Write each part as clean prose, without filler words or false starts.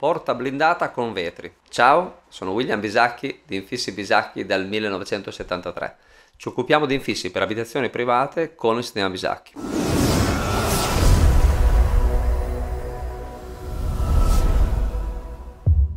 Porta blindata con vetri. Ciao, sono William Bisacchi di Infissi Bisacchi dal 1973. Ci occupiamo di infissi per abitazioni private con il sistema Bisacchi.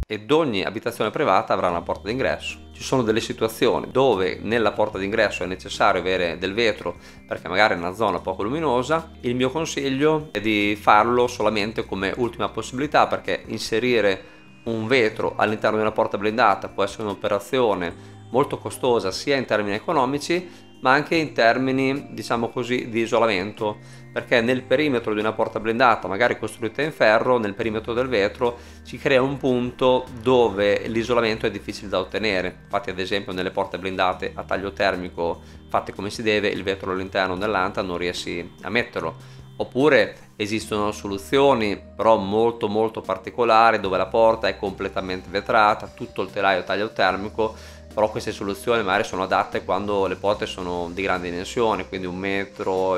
Ed ogni abitazione privata avrà una porta d'ingresso. Ci sono delle situazioni dove nella porta d'ingresso è necessario avere del vetro perché magari è una zona poco luminosa. Il mio consiglio è di farlo solamente come ultima possibilità, perché inserire un vetro all'interno di una porta blindata può essere un'operazione molto costosa sia in termini economici ma anche in termini, diciamo così, di isolamento, perché nel perimetro di una porta blindata magari costruita in ferro, nel perimetro del vetro si crea un punto dove l'isolamento è difficile da ottenere. Infatti ad esempio nelle porte blindate a taglio termico fatte come si deve, il vetro all'interno dell'anta non riesci a metterlo. Oppure esistono soluzioni però molto particolari dove la porta è completamente vetrata, tutto il telaio a taglio termico. Però queste soluzioni magari sono adatte quando le porte sono di grande dimensione, quindi 1,20 m,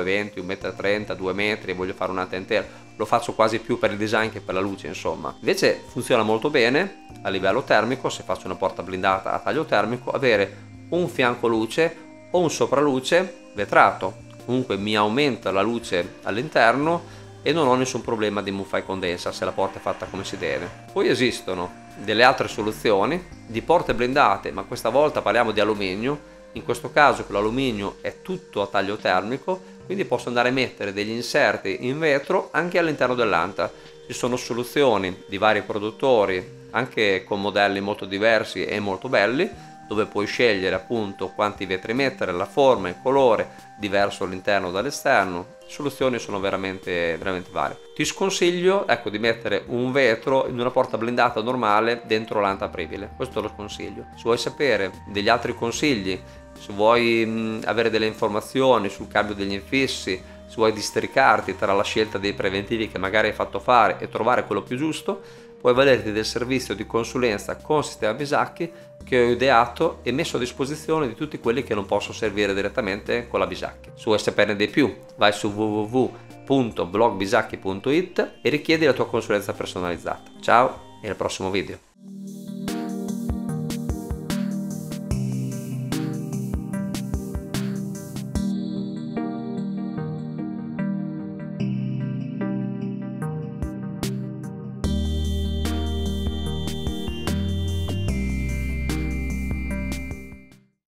1,30 m, 2 metri, e voglio fare un'anta intera. Lo faccio quasi più per il design che per la luce, insomma. Invece funziona molto bene a livello termico, se faccio una porta blindata a taglio termico, avere un fianco luce o un sopraluce vetrato. Comunque mi aumenta la luce all'interno e non ho nessun problema di muffa e condensa se la porta è fatta come si deve. Poi esistono delle altre soluzioni di porte blindate, ma questa volta parliamo di alluminio. In questo caso l'alluminio è tutto a taglio termico, quindi posso andare a mettere degli inserti in vetro anche all'interno dell'anta. Ci sono soluzioni di vari produttori, anche con modelli molto diversi e molto belli, dove puoi scegliere appunto quanti vetri mettere, la forma, il colore diverso all'interno dall'esterno. Soluzioni sono veramente varie. Ti sconsiglio, ecco, di mettere un vetro in una porta blindata normale dentro l'anta apribile, questo lo sconsiglio. Se vuoi sapere degli altri consigli, se vuoi avere delle informazioni sul cambio degli infissi, se vuoi districarti tra la scelta dei preventivi che magari hai fatto fare e trovare quello più giusto, puoi valerti del servizio di consulenza con Sistema Bisacchi che ho ideato e messo a disposizione di tutti quelli che non posso servire direttamente con la Bisacchi. Se vuoi saperne di più, vai su www.blogbisacchi.it e richiedi la tua consulenza personalizzata. Ciao e al prossimo video.